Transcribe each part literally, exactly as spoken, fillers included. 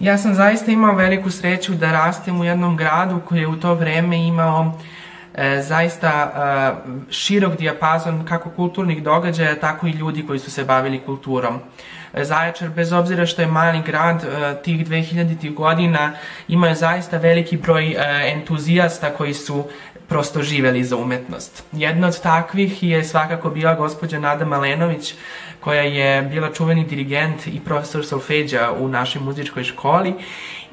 Ja sam zaista imao veliku sreću da rastem u jednom gradu koji je u to vreme imao zaista širok dijapazon kako kulturnih događaja, tako i ljudi koji su se bavili kulturom. Zaječar, bez obzira što je mali grad, tih dvehiljaditih godina imao je zaista veliki broj entuzijasta koji su prosto živeli za umetnost. Jedna od takvih je svakako bila gospođa Nada Malenović, koja je bila čuveni dirigent i profesor solfeđa u našoj muzičkoj školi,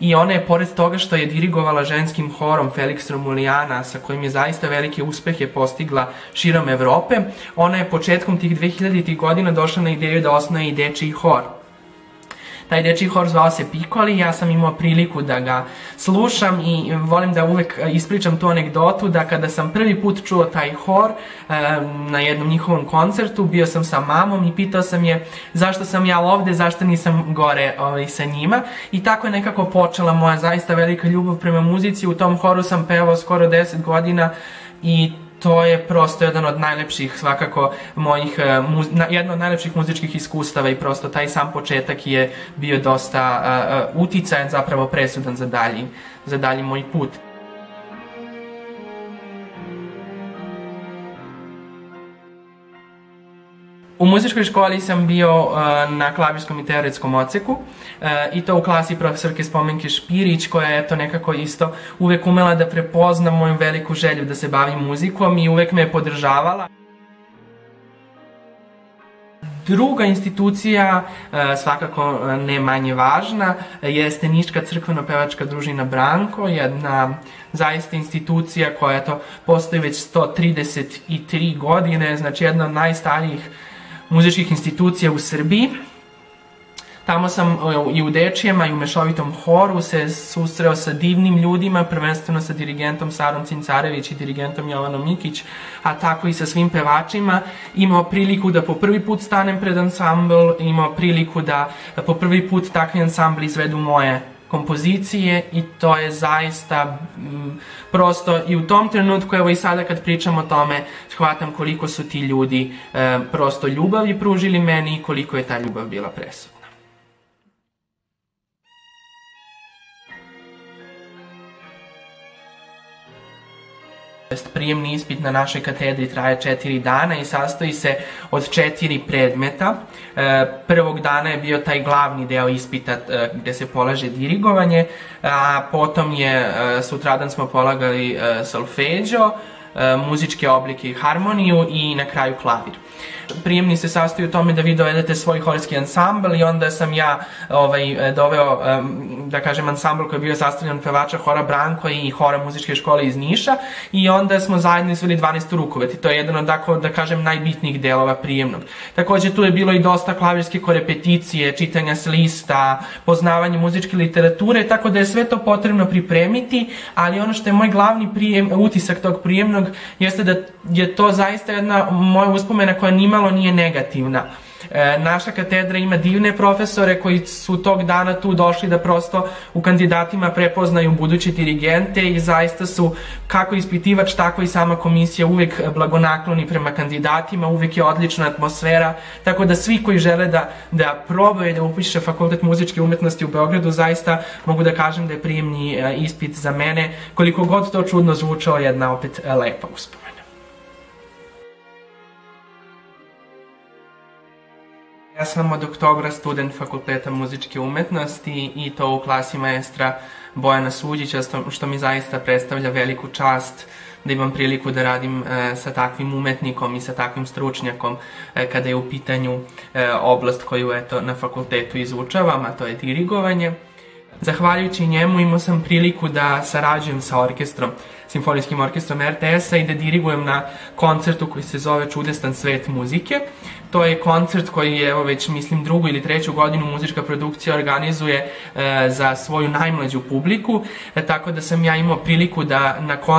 i ona je, pored toga što je dirigovala ženskim horom Felix Romulijana, sa kojim je zaista velike uspehe postigla širom Evrope, ona je početkom tih dvehiljaditih godina došla na ideju da osnovi dečiji hor. Taj dečiji hor zvao se Pikoli, ja sam imao priliku da ga slušam i volim da uvek ispričam tu anegdotu da kada sam prvi put čuo taj hor na jednom njihovom koncertu, bio sam sa mamom i pitao sam je zašto sam ja ovde, zašto nisam gore sa njima, i tako je nekako počela moja zaista velika ljubav prema muzici. U tom horu sam pevao skoro deset godina i to je prosto jedan od najlepših, svakako, mojih, jedna od najlepših muzičkih iskustava, i prosto taj sam početak je bio dosta uticajan, zapravo presudan za dalji, za dalji moj put. U muzičkoj školi sam bio na klavirskom i teoretskom odseku, i to u klasi profesorke Spomenke Špirić, koja je to nekako isto uvek umela da prepozna moju veliku želju da se bavim muzikom i uvek me je podržavala. Druga institucija, svakako ne manje važna, jeste Niška crkveno-pevačka družina Branko, jedna zaista institucija koja postoji već sto trideset tri godine, znači jedna od najstarijih muzičkih institucija u Srbiji. Tamo sam i u dečijama i u mešovitom horu se susreo sa divnim ljudima, prvenstveno sa dirigentom Sarom Cincarević i dirigentom Jovanom Mikić, a tako i sa svim pevačima. Imao priliku da po prvi put stanem pred ansambl, imao priliku da po prvi put takvi ansambli izvedu moje kompozicije, i to je zaista prosto i u tom trenutku, evo i sada kad pričam o tome, shvatam koliko su ti ljudi prosto ljubavi pružili meni i koliko je ta ljubav bila presudna. Prijemni ispit na našoj katedri traje četiri dana i sastoji se od četiri predmeta. Prvog dana je bio taj glavni deo ispita gde se polaže dirigovanje, a potom je, sutradan smo polagali solfeđo, muzičke oblike i harmoniju, i na kraju klavir. Prijemni se sastoji u tome da vi dovedete svoj horski ansambl, i onda sam ja doveo, da kažem, ansambl koji je bio sastavljen pevača hora Branko i hora muzičke škole iz Niša, i onda smo zajedno izveli dvanaest rukovet, i to je jedan od, da kažem, najbitnijih delova prijemnog. Takođe, tu je bilo i dosta klavirske korepeticije, čitanja s lista, poznavanje muzičke literature, tako da je sve to potrebno pripremiti, ali ono što je moj glavni utisak tog prijemnog jeste da je to zaista jedna moja uspomena koja nimalo nije negativna. Naša katedra ima divne profesore koji su tog dana tu došli da prosto u kandidatima prepoznaju buduće dirigente, i zaista su, kako ispitivač, tako i sama komisija, uvek blagonakloni prema kandidatima, uvek je odlična atmosfera, tako da svi koji žele da probaju da upiše Fakultet muzičke umetnosti u Beogradu, zaista mogu da kažem da je prijemni ispit za mene, koliko god to čudno zvučalo, jedna opet lepa uspomena. Ja sam od oktobra student Fakulteta muzičke umetnosti, i to u klasi maestra Bojana Suđića, što mi zaista predstavlja veliku čast da imam priliku da radim sa takvim umetnikom i sa takvim stručnjakom kada je u pitanju oblast koju na fakultetu izučavam, a to je dirigovanje. Zahvaljujući njemu imao sam priliku da sarađujem sa orkestrom, simfonijskim orkestrom R T S-a, i da dirigujem na koncertu koji se zove Čudesan svet muzike. To je koncert koji je, evo, već mislim drugu ili treću godinu muzička produkcija organizuje za svoju najmlađu publiku, tako da sam ja imao priliku da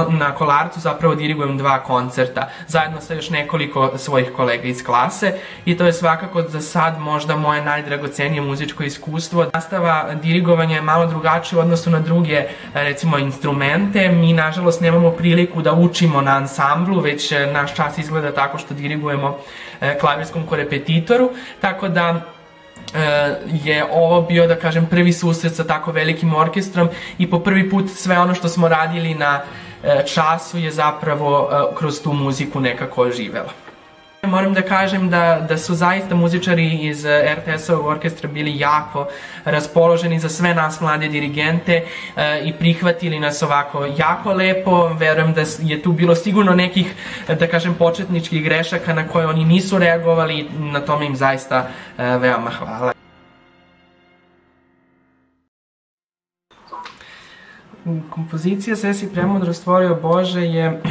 na Kolarcu zapravo dirigujem dva koncerta, zajedno sa još nekoliko svojih kolega iz klase, i to je svakako za sad možda moje najdragocenije muzičko iskustvo. Nastava dirigovanja je malo drugačija u odnosu na druge, recimo, instrumente. Mi, nažalost, nemamo priliku da učimo na ansamblu, već naš čas izgleda tako što dirigujemo klavirskom korepetitoru, tako da je ovo bio, da kažem, prvi susret sa tako velikim orkestrom i po prvi put sve ono što smo radili na času je zapravo kroz tu muziku nekako oživelo. Moram da kažem da su zaista muzičari iz er te es-ovog orkestra bili jako raspoloženi za sve nas mlade dirigente i prihvatili nas ovako jako lepo. Verujem da je tu bilo sigurno nekih, da kažem, početničkih grešaka na koje oni nisu reagovali i na tome im zaista veoma hvala. Kompozicija Se si premudro stvorio Bože je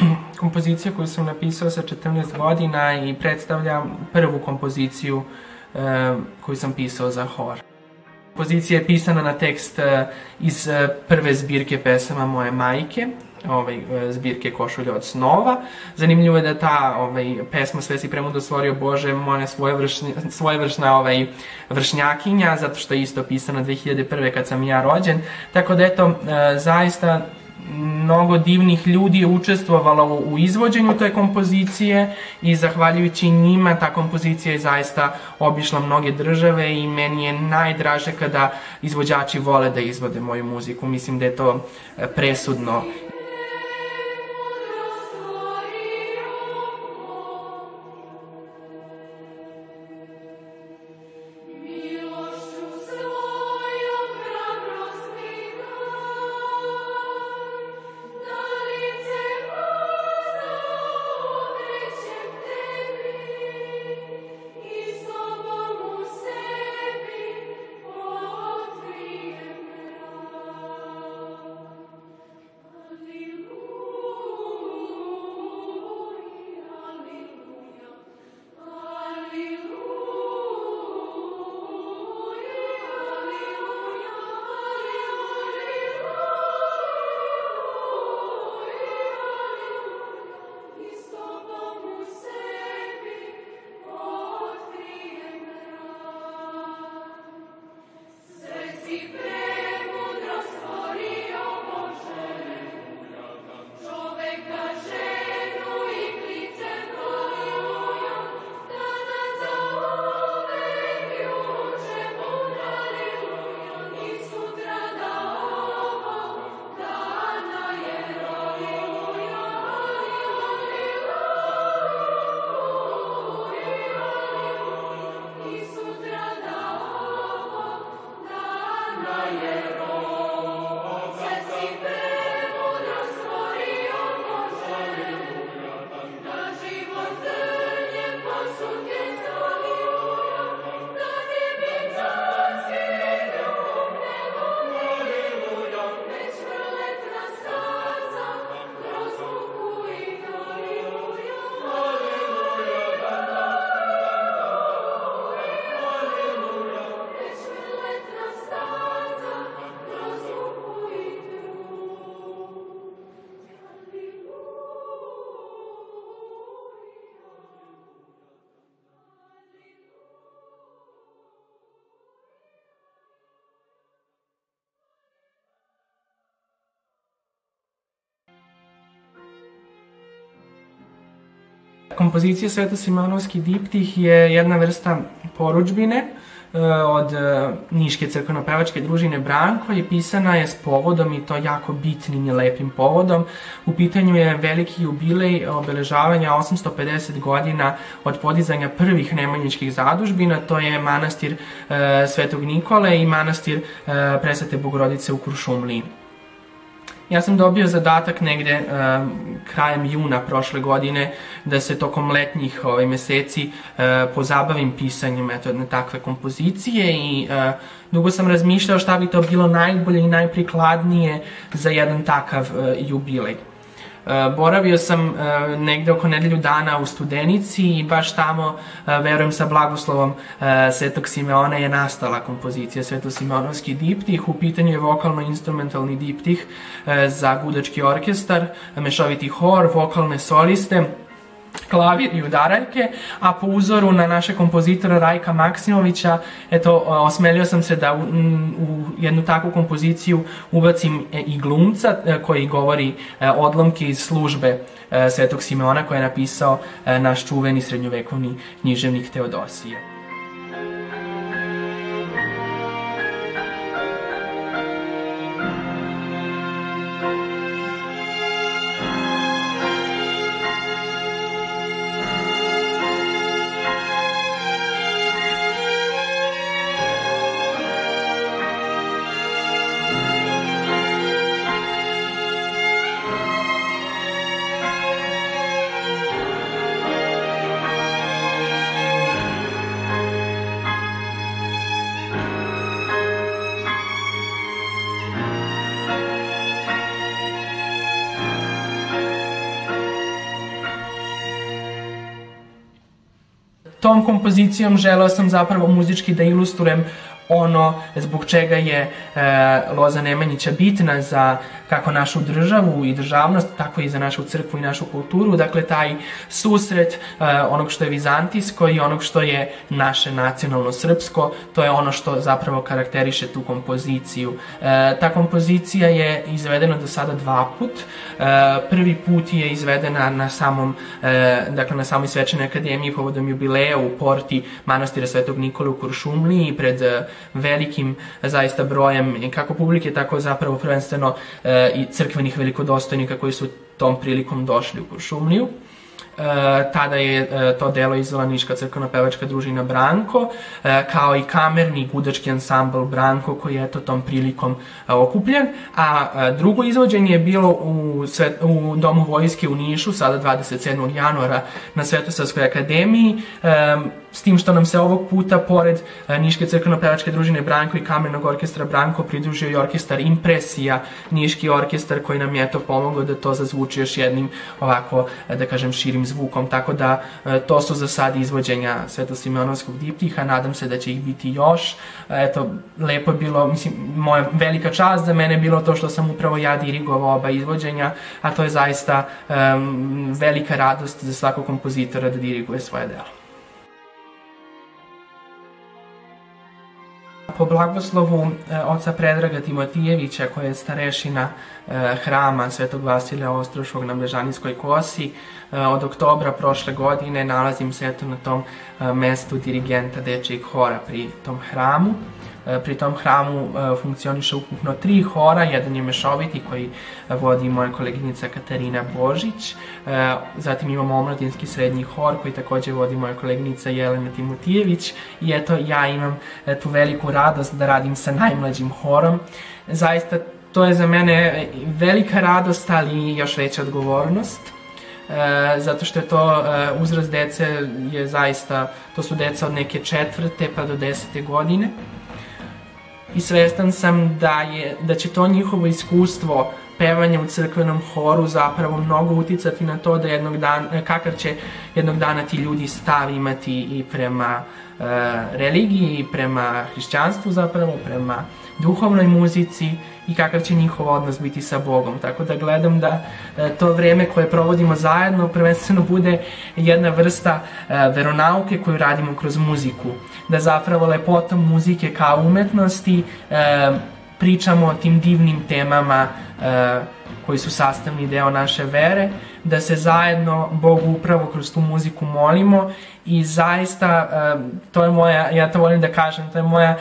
kompozicija koju sam napisao sa četrnaest godina i predstavlja prvu kompoziciju koju sam pisao za hor. Kompozicija je pisana na tekst iz prve zbirke pesama moje majke, zbirke Košulje od snova. Zanimljivo je da ta pesma Se si premudro stvorio Bože je moja svojevršna vršnjakinja, zato što je isto pisana dve hiljade prve kad sam ja rođen. Tako da, eto, zaista mnogo divnih ljudi je učestvovalo u izvođenju te kompozicije i zahvaljujući njima ta kompozicija je zaista obišla mnoge države i meni je najdraže kada izvođači vole da izvode moju muziku. Mislim da je to presudno. Kompozicija Svetosimeonovski diptih je jedna vrsta porudžbine od Niške crkveno-pevačke družine Branko i pisana je s povodom, i to jako bitnim i lepim povodom. U pitanju je veliki jubilej obeležavanja osamsto pedeset godina od podizanja prvih nemanjičkih zadužbina, to je manastir Svetog Nikole i manastir Presvete Bogorodice u Kuršumliji. Ja sam dobio zadatak negde krajem juna prošle godine da se tokom letnjih meseci pozabavim pisanjem jedne takve kompozicije i dugo sam razmišljao šta bi to bilo najbolje i najprikladnije za jedan takav jubilej. Boravio sam negde oko nedelju dana u Studenici i baš tamo, verujem, sa blagoslovom Svetog Simeona je nastala kompozicija Svetosimeonovski diptih. U pitanju je vokalno-instrumentalni diptih za gudački orkestar, mešoviti hor, vokalne soliste, klavir i udarajke, a po uzoru na naše kompozitora Rajka Maksimovića, eto, osmelio sam se da u jednu takvu kompoziciju ubacim i glumca koji govori odlomke iz Službe Svetog Simeona koje je napisao naš čuveni srednjovekovni književnik Teodosije. tom kompozicijom želeo sam zapravo muzički da ilustrujem ono zbog čega je Loza Nemanjića bitna za kako našu državu i državnost, tako i za našu crkvu i našu kulturu. Dakle, taj susret onog što je vizantijsko i onog što je naše nacionalno srpsko, to je ono što zapravo karakteriše tu kompoziciju. Ta kompozicija je izvedena do sada dva put. Prvi put je izvedena na samoj svečanoj akademiji povodom jubileja u porti Manastira Svetog Nikole u Kuršumliji pred velikim zaista brojem kako publike, tako zapravo prvenstveno i crkvenih velikodostojnika koji su tom prilikom došli u Kuršumliju. Tada je to delo izvela Niška crkveno-pevačka družina Branko, kao i kamerni gudački ansambl Branko koji je tom prilikom okupljen. A drugo izvođenje je bilo u Domu vojske u Nišu, sada dvadeset sedmog januara na Svetosavskoj akademiji, s tim što nam se ovog puta, pored Niške crkveno-pevačke družine Branko i kamernog orkestra Branko, pridružio i orkestar Impresija, Niški orkestar, koji nam je to pomogao da to zazvuči još jednim ovako, da kažem, širim zvukom. Tako da to su za sad izvođenja Svetosimeonovskog diptiha, nadam se da će ih biti još. Eto, lepo je bilo, mislim, moja velika čast za mene je bilo to što sam upravo ja dirigovao oba izvođenja, a to je zaista velika radost za svakog kompozitora da diriguje svoje delo. Po blagoslovu oca Predraga Timotijevića, koji je starešina hrama Svetog Vasilija Ostrškog na Brežaninskoj kosi, od oktobra prošle godine nalazim se eto na tom mestu dirigenta dečijeg hora pri tom hramu. Pri tom hramu funkcioniše ukupno tri hora, jedan je mešoviti koji vodi moja koleginica Katerina Božić, zatim imamo omladinski srednji hor koji takođe vodi moja koleginica Jelena Timotijević i eto ja imam tu veliku radost da radim sa najmlađim horom. Zaista to je za mene velika radost, ali još veća odgovornost. Zato što je to uzrast dece, je zaista, to su deca od neke četvrte pa do desete godine i svestan sam da će to njihovo iskustvo pevanja u crkvenom horu zapravo mnogo uticati na to kakav će jednog dana ti ljudi stav imati i prema religiji i prema hrišćanstvu zapravo, prema duhovnoj muzici i kakav će njihov odnos biti sa Bogom. Tako da gledam da to vreme koje provodimo zajedno prvenstveno bude jedna vrsta veronauke koju radimo kroz muziku. Da zapravo lepotom muzike kao umetnosti pričamo o tim divnim temama koji su sastavni deo naše vere, da se zajedno Bogu upravo kroz tu muziku molimo i zaista, to je moja, ja to volim da kažem, to je moja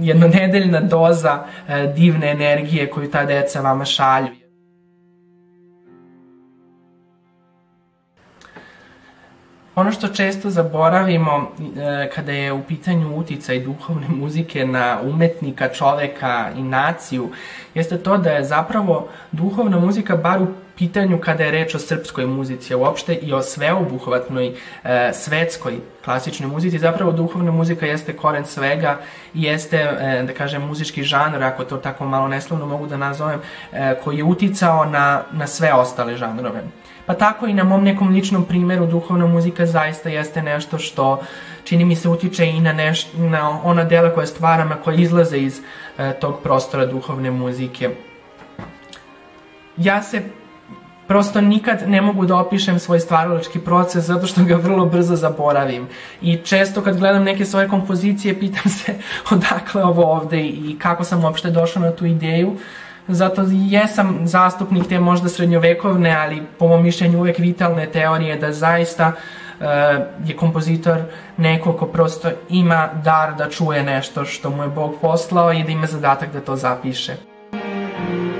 jednonedeljna doza divne energije koju ta deca vama šalju. Ono što često zaboravimo kada je u pitanju uticaj duhovne muzike na umetnika, čoveka i naciju, jeste to da je zapravo duhovna muzika, bar u pitanju kada je reč o srpskoj muzici, a uopšte i o sveobuhvatnoj svetskoj klasičnoj muzici, zapravo duhovna muzika jeste koren svega i jeste, da kažem, muzički žanr, ako to tako malo neslovno mogu da nazovem, koji je uticao na sve ostale žanrove. Pa tako i na mom nekom ličnom primeru duhovna muzika zaista jeste nešto što, čini mi se, utiče i na ona dela koja stvaram, a koja izlaze iz tog prostora duhovne muzike. Ja se prosto nikad ne mogu da opišem svoj stvaralački proces zato što ga vrlo brzo zaboravim. I često kad gledam neke svoje kompozicije pitam se odakle ovo ovde i kako sam uopšte došao na tu ideju. Zato jesam zastupnik te možda srednjovekovne, ali po mom mišljenju uvek vitalne teorije da zaista je kompozitor neko ko prosto ima dar da čuje nešto što mu je Bog poslao i da ima zadatak da to zapiše.